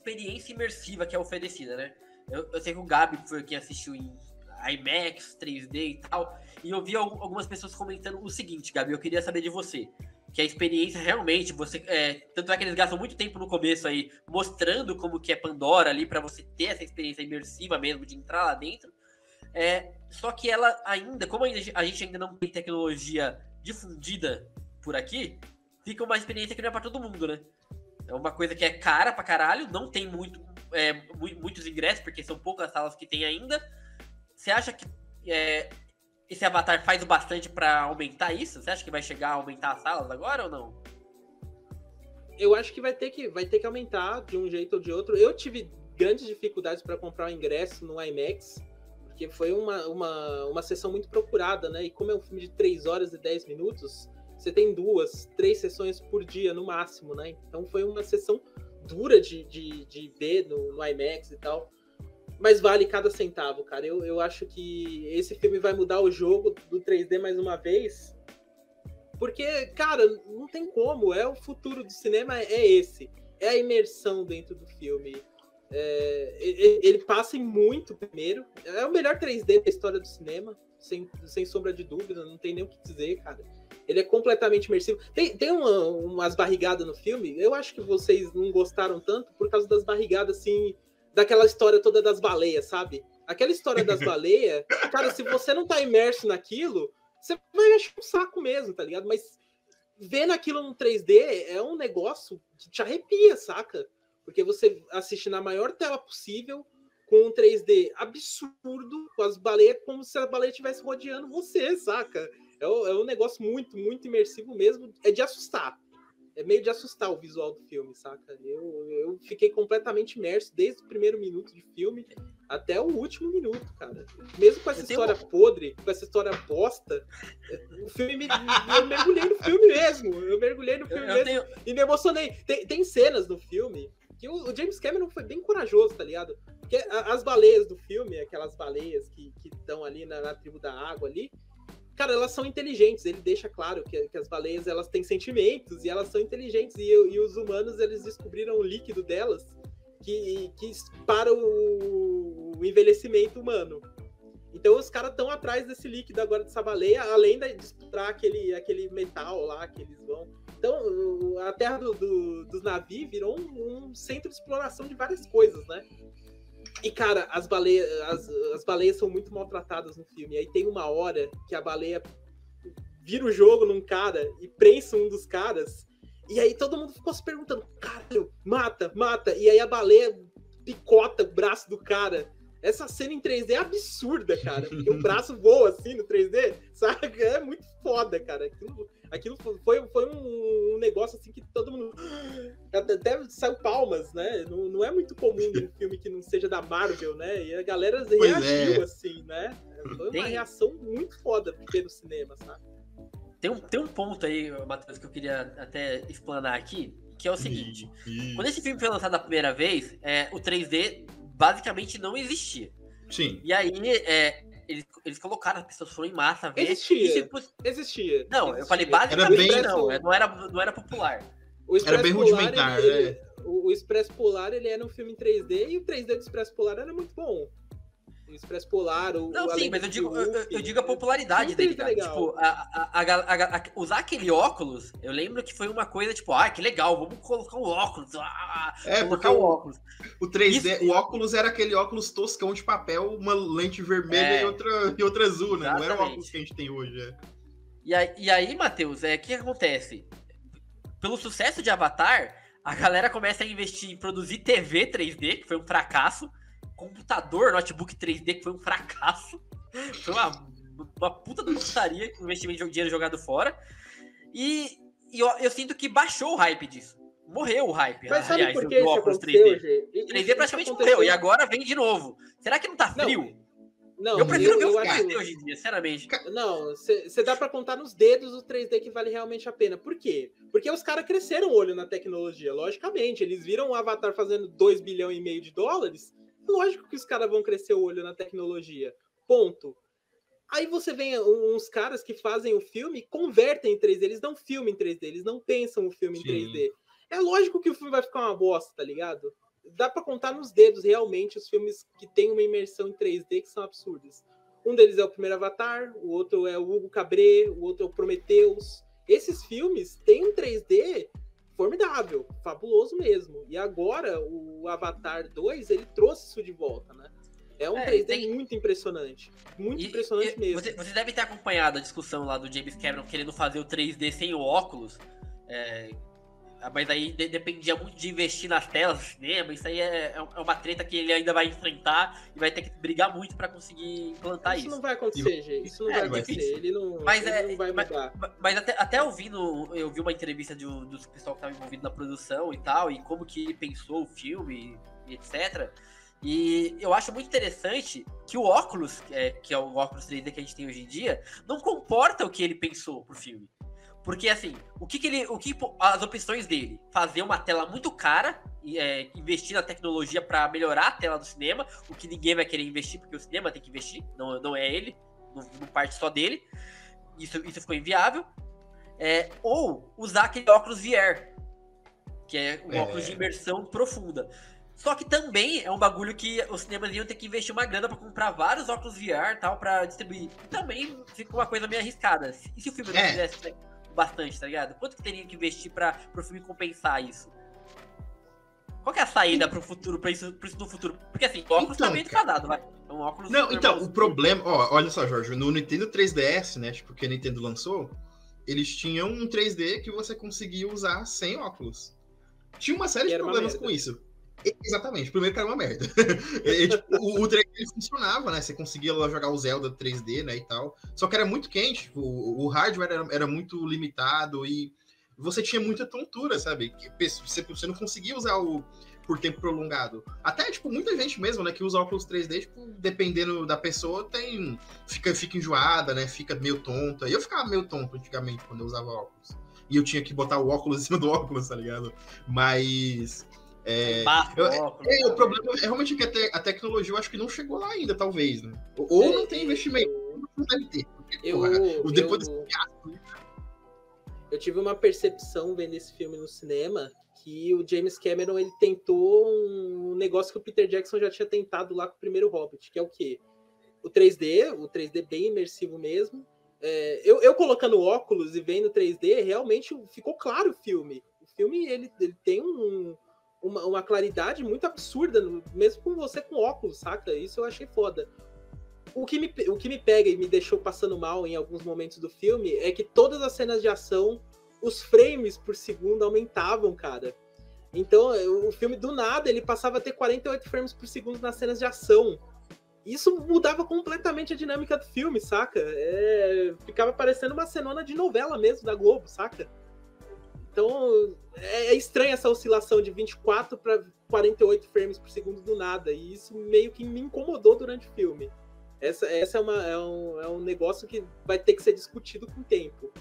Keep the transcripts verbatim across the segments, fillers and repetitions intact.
experiência imersiva que é oferecida, né? Eu, eu sei que o Gabi foi quem assistiu em IMAX, três D e tal, e eu vi algumas pessoas comentando o seguinte, Gabi, eu queria saber de você, que a experiência realmente, você é, tanto é que eles gastam muito tempo no começo aí, mostrando como que é Pandora ali, pra você ter essa experiência imersiva mesmo, de entrar lá dentro, é, só que ela ainda, como a gente ainda não tem tecnologia difundida por aqui, fica uma experiência que não é pra todo mundo, né? É uma coisa que é cara pra caralho, não tem muito, é, muitos ingressos, porque são poucas salas que tem ainda. Você acha que é, esse Avatar faz bastante pra aumentar isso? Você acha que vai chegar a aumentar as salas agora ou não? Eu acho que vai ter que, vai ter que aumentar de um jeito ou de outro. Eu tive grandes dificuldades pra comprar o ingresso no IMAX, porque foi uma, uma, uma sessão muito procurada, né? E como é um filme de três horas e dez minutos... você tem duas, três sessões por dia no máximo, né? Então foi uma sessão dura de, de, de ver no, no IMAX e tal. Mas vale cada centavo, cara. Eu, eu acho que esse filme vai mudar o jogo do três D mais uma vez. Porque, cara, não tem como. É o futuro do cinema, é esse. É a imersão dentro do filme. É, ele passa em muito primeiro. É o melhor três D da história do cinema. Sem, sem sombra de dúvida. Não tem nem o que dizer, cara. Ele é completamente imersivo. Tem, tem uma, umas barrigadas no filme. Eu acho que vocês não gostaram tanto por causa das barrigadas, assim, daquela história toda das baleias, sabe? Aquela história das baleias, cara, se você não tá imerso naquilo, você vai achar um saco mesmo, tá ligado? Mas vendo aquilo no três D é um negócio que te arrepia, saca? Porque você assiste na maior tela possível, com um três D absurdo, com as baleias, como se a baleia estivesse rodeando você, saca? É um negócio muito, muito imersivo mesmo. É de assustar. É meio de assustar o visual do filme, saca? Eu, eu fiquei completamente imerso desde o primeiro minuto de filme até o último minuto, cara. Mesmo com essa eu história tenho... podre, com essa história bosta, o filme me, eu mergulhei no filme mesmo. Eu mergulhei no filme eu, eu mesmo tenho... e me emocionei. Tem, tem cenas no filme que o, o James Cameron foi bem corajoso, tá ligado? Porque as baleias do filme, aquelas baleias que estão ali na, na tribo da água ali, cara, elas são inteligentes, ele deixa claro que, que as baleias, elas têm sentimentos e elas são inteligentes, e, e os humanos, eles descobriram o líquido delas que, que para o, o envelhecimento humano. Então os caras estão atrás desse líquido agora, dessa baleia, além de disputar aquele, aquele metal lá que eles vão. Então a terra do, do, dos navios virou um, um centro de exploração de várias coisas, né? E, cara, as baleias, as, as baleias são muito maltratadas no filme. Aí tem uma hora que a baleia vira o jogo num cara e prensa um dos caras. E aí todo mundo ficou se perguntando, caralho, mata, mata. E aí a baleia picota o braço do cara. Essa cena em três D é absurda, cara. Porque o braço voa assim no três D, sabe? É muito foda, cara. Aquilo, aquilo foi, foi um, um negócio assim que todo mundo... Até, até saiu palmas, né? Não, não é muito comum num filme que não seja da Marvel, né? E a galera pois reagiu, é. assim, né? Foi uma tem... reação muito foda ver no cinema, sabe? Tem um, tem um ponto aí, Matheus, que eu queria até explanar aqui, que é o seguinte. Isso. Quando esse filme foi lançado a primeira vez, é, o três D... basicamente não existia. Sim. E aí, é, eles, eles colocaram, as pessoas foram em massa. Ver, existia. Se poss... Existia. Não, existia. Eu falei basicamente era bem... não. Não era, não era popular. O era bem Polar, rudimentar, ele, né? Ele, o Expresso Polar, ele era um filme em três D e o três D do Expresso Polar era muito bom. O Expresso Polar, o... Não, sim, mas eu digo, Hulk, eu, eu digo a popularidade dele, cara. Tipo, a, a, a, a, a, usar aquele óculos, eu lembro que foi uma coisa, tipo, ah, que legal, vamos colocar um óculos. Ah, é, colocar o óculos. O três D, isso, o óculos era aquele óculos toscão de papel, uma lente vermelha é, e, outra, e outra azul, né? Exatamente. Não era o óculos que a gente tem hoje, é. E aí, e aí Matheus, o é, que acontece? Pelo sucesso de Avatar, a galera começa a investir em produzir T V três D, que foi um fracasso. Computador, notebook três D, que foi um fracasso. Foi uma, uma puta da putaria, com investimento de dinheiro jogado fora. E, e eu, eu sinto que baixou o hype disso. Morreu o hype. Mas sabe aliás, por que isso aconteceu, três D. Hoje? três D praticamente morreu, e agora vem de novo. Será que não tá frio? Não, não, eu prefiro eu, ver o três D hoje em dia, sinceramente. Não, você dá pra contar nos dedos o três D que vale realmente a pena. Por quê? Porque os caras cresceram o olho na tecnologia, logicamente. Eles viram o Avatar fazendo dois bilhões e meio de dólares... Lógico que os caras vão crescer o olho na tecnologia. Ponto. Aí você vem uns caras que fazem o filme, convertem em três D, eles dão filme em três D, eles não pensam o filme Sim. em três D. É lógico que o filme vai ficar uma bosta, tá ligado? dá para contar nos dedos realmente os filmes que tem uma imersão em três D que são absurdas. Um deles é o primeiro Avatar, o outro é o Hugo Cabret, o outro é o Prometheus. Esses filmes têm um três D formidável, fabuloso mesmo. E agora o Avatar dois, ele trouxe isso de volta, né? É um é, três D tem... muito impressionante. Muito e, impressionante e, mesmo. Você, você deve ter acompanhado a discussão lá do James Cameron querendo fazer o três D sem o óculos. É, mas aí de, dependia muito de investir nas telas do cinema. Isso aí é, é uma treta que ele ainda vai enfrentar e vai ter que brigar muito para conseguir implantar isso. Isso não vai acontecer, gente. Isso não é, vai acontecer. Ele não, mas ele é, não vai mudar. Mas, mas até, até ouvindo, eu vi uma entrevista de um, dos pessoal que estava envolvido na produção e tal, e como que ele pensou o filme, e etcétera. E eu acho muito interessante que o óculos, é, que é o óculos três D que a gente tem hoje em dia, não comporta o que ele pensou pro filme. Porque, assim, o que, que ele. O que, as opções dele? Fazer uma tela muito cara, é, investir na tecnologia para melhorar a tela do cinema, o que ninguém vai querer investir, porque o cinema tem que investir, não, não é ele, não, não parte só dele. Isso, isso ficou inviável. É, ou usar aquele óculos V R, que é um é. óculos de imersão profunda. Só que também é um bagulho que os cinemas iam ter que investir uma grana pra comprar vários óculos V R e tal, pra distribuir. Também fica uma coisa meio arriscada. E se o filme não é. fizesse né, bastante, tá ligado? Quanto que teria que investir pra, pro filme compensar isso? Qual que é a saída pro futuro, pra isso, pra isso no futuro? Porque assim, o óculos então, tá meio descadado, vai. É um óculos... Não, então, o problema... Ó, olha só, Jorge, no Nintendo três D S, né, tipo, que a Nintendo lançou, eles tinham um três D que você conseguia usar sem óculos. Tinha uma série de problemas com isso. Exatamente, primeiro que era uma merda. e, tipo, o, o três D funcionava, né? Você conseguia jogar o Zelda três D, né, e tal. Só que era muito quente, tipo, o, o hardware era, era muito limitado e você tinha muita tontura, sabe? Você, você não conseguia usar o por tempo prolongado. Até, tipo, muita gente mesmo, né, que usa óculos três D, tipo, dependendo da pessoa, tem fica, fica enjoada, né? Fica meio tonta. Eu ficava meio tonto antigamente quando eu usava óculos. E eu tinha que botar o óculos em cima do óculos, tá ligado? Mas... É, eu, é, o problema é realmente que a, te, a tecnologia eu acho que não chegou lá ainda, talvez, né? Ou é, não tem investimento, eu, não deve ter. Eu, porra, eu, depois eu, desse... eu tive uma percepção vendo esse filme no cinema que o James Cameron ele tentou um negócio que o Peter Jackson já tinha tentado lá com o primeiro Hobbit, que é o quê? O três D, o três D bem imersivo mesmo. É, eu, eu colocando óculos e vendo três D, realmente ficou claro o filme. O filme ele, ele tem um Uma, uma claridade muito absurda, mesmo com você com óculos, saca? Isso eu achei foda. O que, me, o que me pega e me deixou passando mal em alguns momentos do filme é que todas as cenas de ação, os frames por segundo aumentavam, cara. Então, o filme, do nada, ele passava a ter quarenta e oito frames por segundo nas cenas de ação. Isso mudava completamente a dinâmica do filme, saca? É, ficava parecendo uma cenona de novela mesmo, da Globo, saca? Então, é estranha essa oscilação de vinte e quatro para quarenta e oito frames por segundo do nada. E isso meio que me incomodou durante o filme. Essa, essa é, uma, é, um, é um negócio que vai ter que ser discutido com o tempo.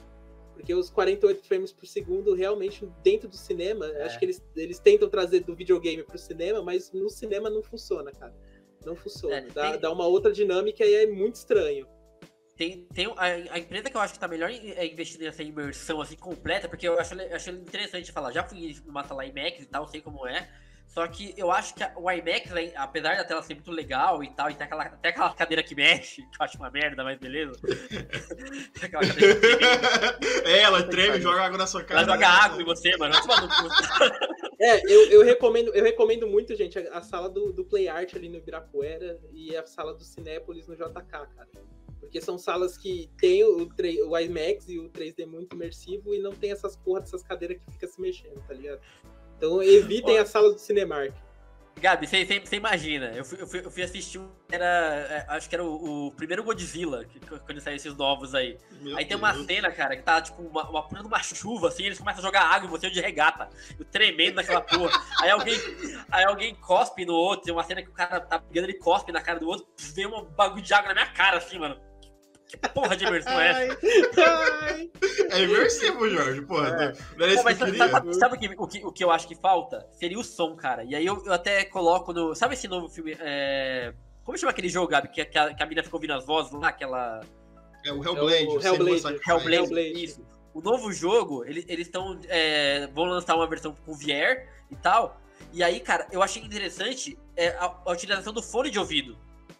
Porque os quarenta e oito frames por segundo, realmente, dentro do cinema... É. Acho que eles, eles tentam trazer do videogame para o cinema, mas no cinema não funciona, cara. Não funciona. É, dá, tem... dá uma outra dinâmica e é muito estranho. Tem, tem a, a empresa que eu acho que tá melhor é investindo nessa imersão assim completa, porque eu acho, acho interessante falar, já fui numa sala IMAX e tal, sei como é, só que eu acho que a, o IMAX, né, apesar da tela ser muito legal e tal, e tem aquela, até aquela cadeira que mexe, que eu acho uma merda, mas beleza. aquela cadeira que mexe. É, ela treme e joga água na sua cara. Ela joga água em você, mano. É, eu, eu, recomendo, eu recomendo muito, gente, a, a sala do, do Play Art ali no Ibirapuera e a sala do Cinépolis no J K, cara. Porque são salas que tem o, o IMAX e o três D muito imersivo e não tem essas porra dessas cadeiras que fica se mexendo, tá ligado? Então evitem as salas do Cinemark. Gabi, você, você, você imagina, eu fui, eu fui, eu fui assistir, era, acho que era o, o primeiro Godzilla, que, quando saiu esses novos aí. Meu aí Deus. Tem uma cena, cara, que tá tipo uma, uma porra de uma chuva, assim, eles começam a jogar água em você de regata. Eu tremendo naquela porra. Aí alguém, aí alguém cospe no outro, tem uma cena que o cara tá brigando, ele cospe na cara do outro, vem um bagulho de água na minha cara, assim, mano. Que porra de imersão é essa? Ai, ai. É imersivo, Jorge, porra. É. Não era isso que eu queria. Sabe, sabe o, que, o, que, o que eu acho que falta? Seria o som, cara. E aí eu, eu até coloco no... Sabe esse novo filme? É... Como chama aquele jogo, Gabi? Que, que, a, que a mina ficou ouvindo as vozes lá, aquela... É o Hellblade. É o, o Hellblade. Hellblade, Hellblade. Isso. O novo jogo, eles, eles tão, é, vão lançar uma versão com V R e tal... E aí, cara, eu achei interessante é, a, a utilização do fone de ouvido.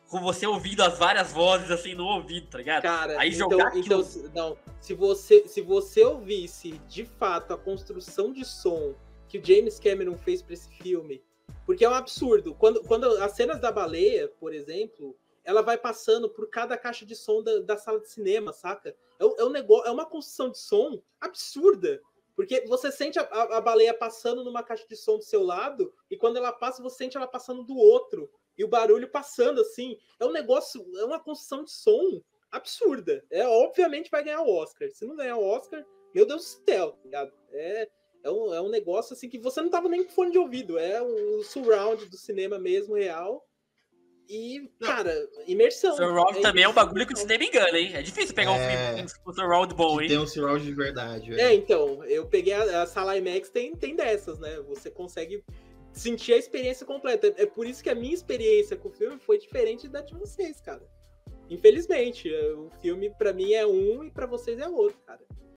Com você ouvindo as várias vozes, assim, no ouvido, tá ligado? Cara, aí então, jogar então aquilo... não, se você, se você ouvisse, de fato, a construção de som que o James Cameron fez pra esse filme... Porque é um absurdo. Quando, quando as cenas da baleia, por exemplo, ela vai passando por cada caixa de som da, da sala de cinema, saca? É, é, um negócio, é uma construção de som absurda. Porque você sente a, a, a baleia passando numa caixa de som do seu lado, e quando ela passa, você sente ela passando do outro. E o barulho passando, assim. É um negócio, é uma construção de som absurda. É, obviamente vai ganhar o Oscar. Se não ganhar o Oscar, meu Deus do céu, tá ligado? É, é, um, é um negócio, assim, que você não tava nem com fone de ouvido. É um surround do cinema mesmo, real. E, cara, imersão. Surround é, também é um bagulho que o cinema engana, hein? É difícil pegar é... um filme com um surround bom, hein? Tem um surround de verdade. É, é então, eu peguei a, a sala IMAX, tem, tem dessas, né? Você consegue... sentir a experiência completa. É por isso que a minha experiência com o filme foi diferente da de vocês, cara. Infelizmente, o filme pra mim é um e pra vocês é outro, cara.